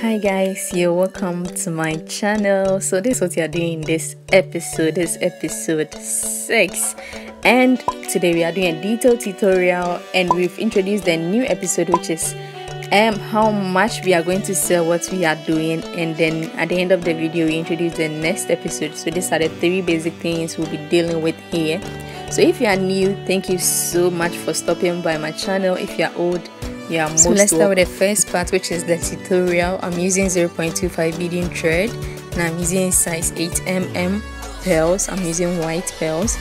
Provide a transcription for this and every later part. Hi guys, you're welcome to my channel. So this is what you are doing in this episode. This is episode 6, and today we are doing a detailed tutorial, and we've introduced a new episode, which is how much we are going to sell what we are doing. And then at the end of the video we introduce the next episode. So these are the 3 basic things we'll be dealing with here. So if you are new, thank you so much for stopping by my channel. If you are old, yeah, so let's start with the first part, which is the tutorial. I'm using 0.25 beading thread, and I'm using size 8mm pearls. I'm using white pearls.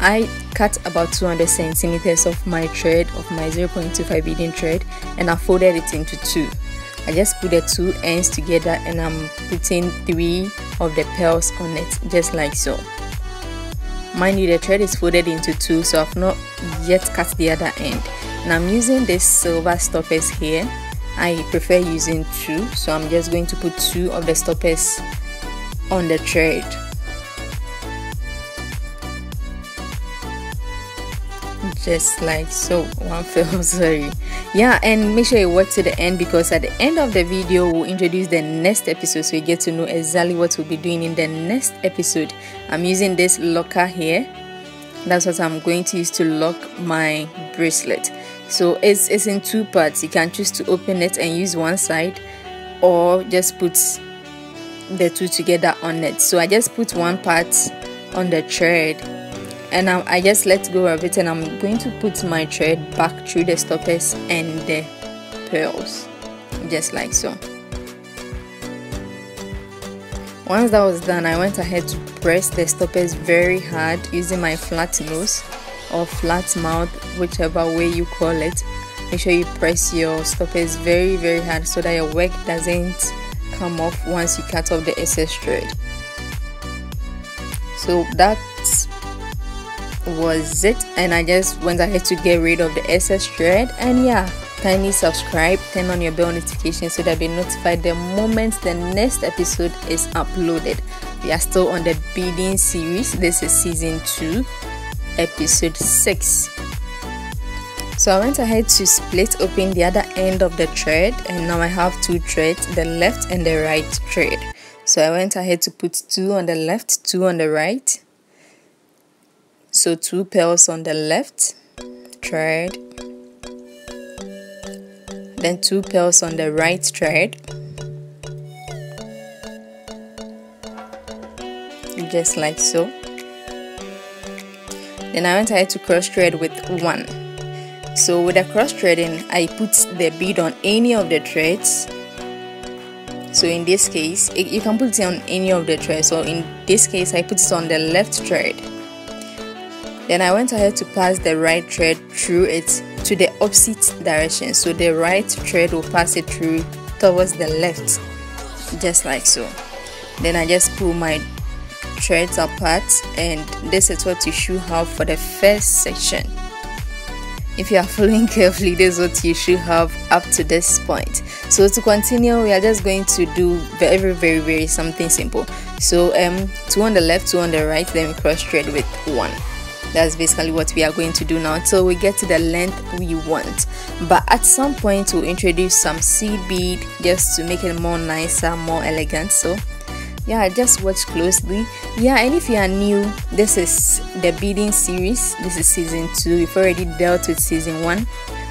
I cut about 200 centimeters of my thread, of my 0.25 beading thread, and I folded it into 2. I just put the 2 ends together, and I'm putting 3 of the pearls on it, just like so. Mind you, the thread is folded into 2, so I've not yet cut the other end. And I'm using this silver stoppers here. I prefer using 2, so I'm just going to put 2 of the stoppers on the thread. Just like so, one fell, sorry. Yeah, and make sure you watch to the end, because at the end of the video we'll introduce the next episode, so you get to know exactly what we'll be doing in the next episode. I'm using this locker here. That's what I'm going to use to lock my bracelet. So it's in 2 parts. You can choose to open it and use one side, or just put the 2 together on it. So I just put one part on the thread, and I just let go of it, and I'm going to put my thread back through the stoppers and the pearls, just like so. Once that was done, I went ahead to press the stoppers very hard using my flat nose or flat mouth, whichever way you call it. Make sure you press your stoppers very, very hard so that your work doesn't come off once you cut off the excess thread. So that was it, and I just went ahead to get rid of the excess thread. And yeah, kindly subscribe, turn on your bell notification so that you'll be notified the moment the next episode is uploaded. We are still on the beading series. This is season 2, episode 6. So I went ahead to split open the other end of the thread, and now I have 2 threads, the left and the right thread. So I went ahead to put 2 on the left, 2 on the right. So 2 pearls on the left thread, then 2 pearls on the right thread, just like so. Then I went ahead to cross thread with 1. So with a cross threading, I put the bead on any of the threads. So in this case, you can put it on any of the threads. So in this case, I put it on the left thread. Then I went ahead to pass the right thread through it to the opposite direction. So the right thread will pass it through towards the left, just like so. Then I just pull my threads apart, and this is what you should have for the first section. If you are following carefully, this is what you should have up to this point. So to continue, we are just going to do very, very something simple. So 2 on the left, 2 on the right, then cross thread with 1. That's basically what we are going to do now till we get to the length we want. But at some point we'll introduce some seed bead just to make it more nicer, more elegant. So yeah, just watch closely. Yeah, and if you are new, this is the beading series. This is season 2. We've already dealt with season 1.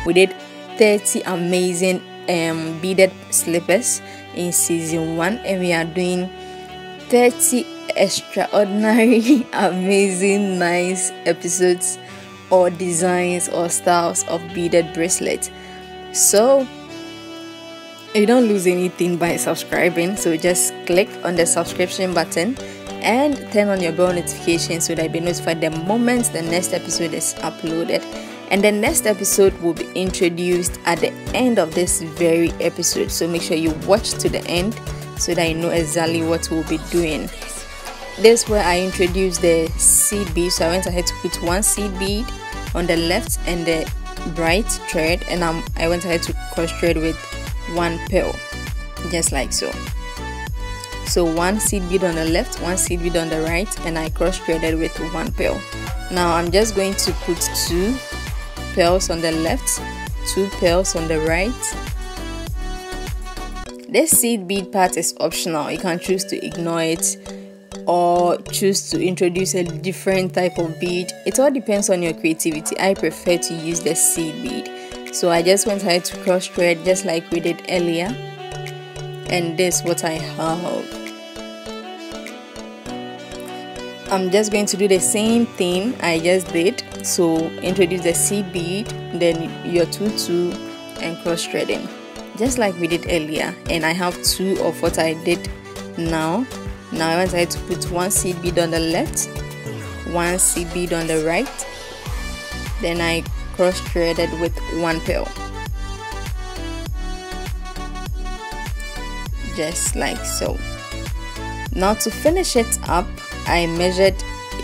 We did 30 amazing beaded slippers in season 1, and we are doing 30 extraordinary, amazing, nice episodes or designs or styles of beaded bracelets. So you don't lose anything by subscribing, so just click on the subscription button and turn on your bell notification so that you'll be notified the moment the next episode is uploaded. And the next episode will be introduced at the end of this very episode, so make sure you watch to the end so that you know exactly what we'll be doing. This is where I introduced the seed bead. So I went ahead to put 1 seed bead on the left and the right thread, and I went ahead to cross thread with 1 pearl, just like so. So 1 seed bead on the left, 1 seed bead on the right, and I cross threaded with 1 pearl. Now I'm just going to put 2 pearls on the left, 2 pearls on the right, This seed bead part is optional. You can choose to ignore it or choose to introduce a different type of bead. It all depends on your creativity. I prefer to use the seed bead, so I just went ahead to cross thread just like we did earlier, and this is what I have. I'm just going to do the same thing I just did, so introduce the seed bead, then your tutu and cross threading just like we did earlier, and I have two of what I did now. I want to put one seed bead on the left, one seed bead on the right, then I cross threaded with one pearl just like so. Now to finish it up, I measured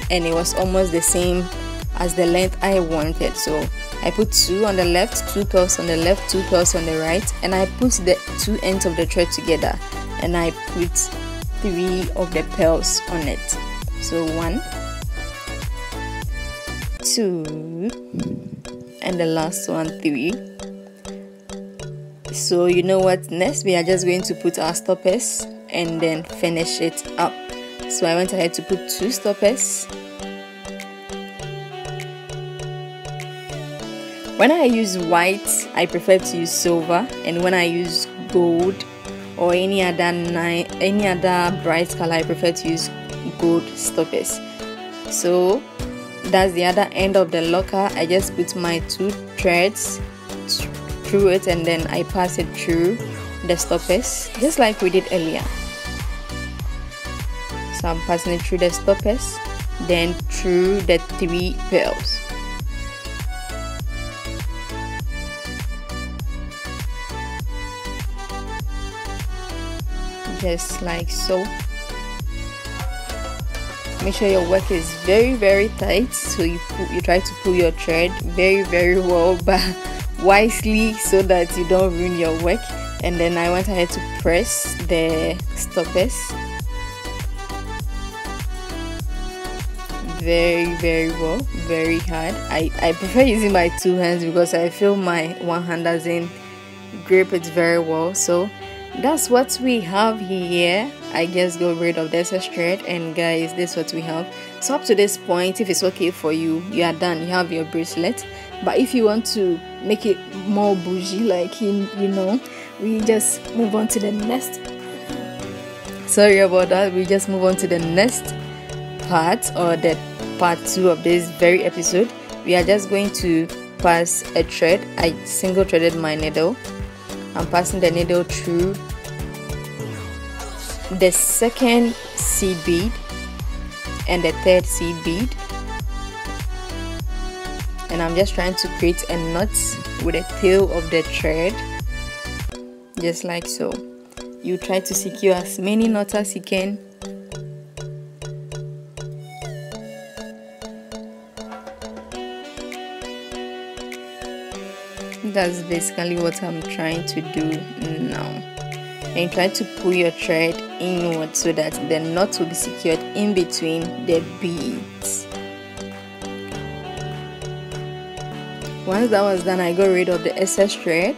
and it was almost the same as the length I wanted, so I put two on the left, two pearls on the left, two pearls on the right, and I put the two ends of the thread together and I put three of the pearls on it. So 1, 2 and the last 1, 3. So you know what, next we are just going to put our stoppers and then finish it up. So I went ahead to put two stoppers. When I use white, I prefer to use silver, and when I use gold or any other bright color, I prefer to use gold stoppers. So that's the other end of the locker. I just put my two threads through it and then I pass it through the stoppers just like we did earlier. So I'm passing it through the stoppers, then through the three pearls. Just like so. Make sure your work is very, very tight, so you try to pull your thread very, very well but wisely so that you don't ruin your work. And then I went ahead to press the stoppers very, very well, very hard. I prefer using my two hands because I feel my one hand doesn't grip it very well. So that's what we have here. I just got rid of the excess thread, and guys, this is what we have. So up to this point, if it's okay for you, you are done. You have your bracelet. But if you want to make it more bougie, like you know, we just move on to the next. Sorry about that. We just move on to the next part, or the part 2 of this very episode. We are just going to pass a thread. I single threaded my needle. I'm passing the needle through the second seed bead and the third seed bead, and I'm just trying to create a knot with the tail of the thread just like so. You try to secure as many knots as you can. That's basically what I'm trying to do now. And try to pull your thread inward so that the knot will be secured in between the beads. Once that was done, I got rid of the excess thread,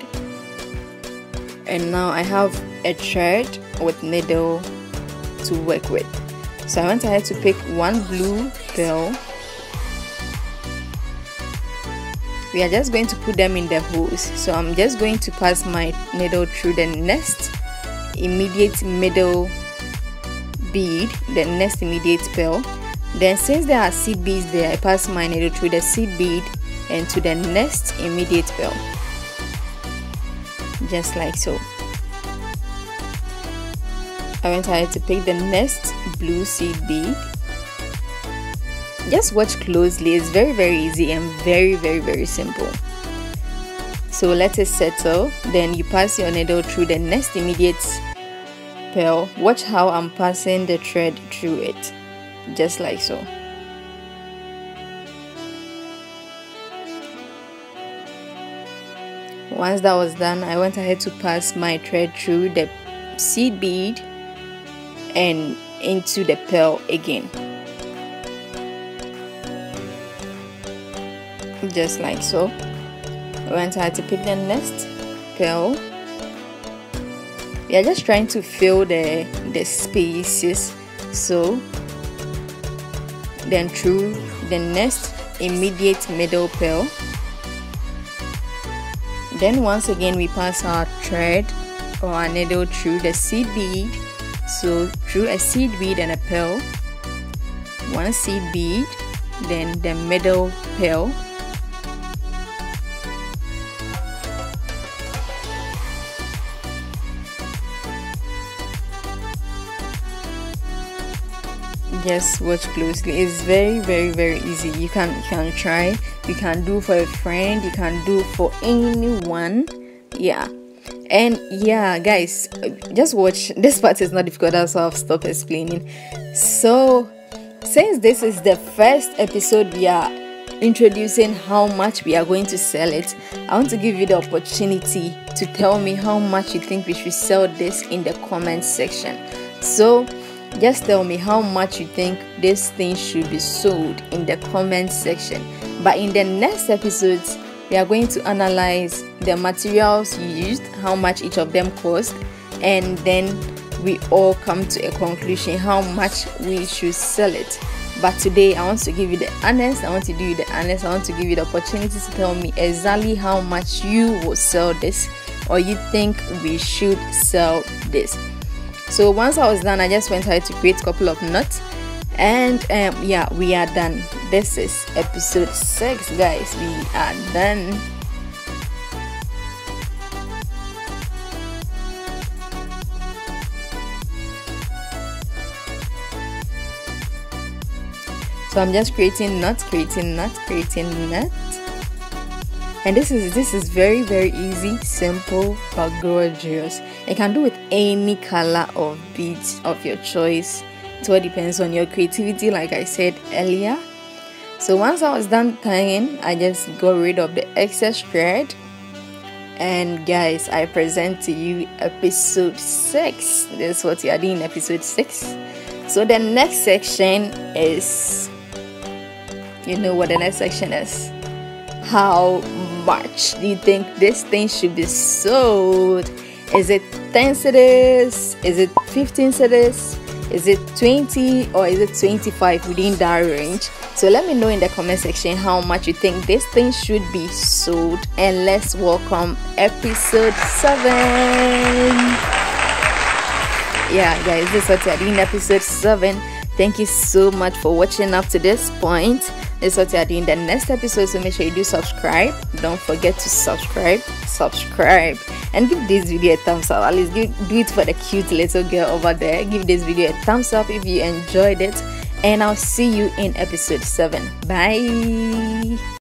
and now I have a thread with needle to work with. So I went ahead to pick one blue pearl. We are just going to put them in the holes, so I'm just going to pass my needle through the next immediate middle bead, the next immediate pearl. Then since there are seed beads there, I pass my needle through the seed bead and to the next immediate pearl just like so. I went ahead to pick the next blue seed bead. Just watch closely. It's very, very easy and very, very simple. So let it settle, then you pass your needle through the next immediate pearl. Watch how I'm passing the thread through it just like so. Once that was done, I went ahead to pass my thread through the seed bead and into the pearl again just like so. I went ahead to pick the next pearl we are just trying to fill the spaces. So then through the next immediate middle purl, then once again we pass our thread or our needle through the seed bead. So through a seed bead and a purl, one seed bead, then the middle purl, just watch closely. It's very easy. You can try, you can do for a friend, you can do for anyone. Yeah, and yeah guys, just watch. This part is not difficult, that's why I've stopped explaining. So since this is the first episode we are introducing how much we are going to sell it, I want to give you the opportunity to tell me how much you think we should sell this in the comment section. So just tell me how much you think this thing should be sold in the comment section. But in the next episodes, we are going to analyze the materials used, how much each of them cost, and then we all come to a conclusion how much we should sell it. But today I want to give you the honest, I want to give you the opportunity to tell me exactly how much you will sell this, or you think we should sell this. So once I was done, I just went ahead to create a couple of knots, and yeah, we are done. This is episode 6 guys, we are done. So I'm just creating knots, and this is very easy, simple but gorgeous. You can do with any color or beads of your choice. It all depends on your creativity, like I said earlier. So once I was done tying, I just got rid of the excess thread, and guys, I present to you episode 6. This is what you are doing in episode 6. So the next section is, you know what the next section is? How much do you think this thing should be sold? Is it 10 cedis? Is it 15 cedis? Is it 20, or is it 25? Within that range. So let me know in the comment section how much you think this thing should be sold, and let's welcome episode 7. Yeah guys, this is what I did in episode 7. Thank you so much for watching up to this point. This is what I do in the next episode, so make sure you do subscribe. Don't forget to subscribe, and give this video a thumbs up. At least do it for the cute little girl over there. Give this video a thumbs up if you enjoyed it, and I'll see you in episode 7. Bye.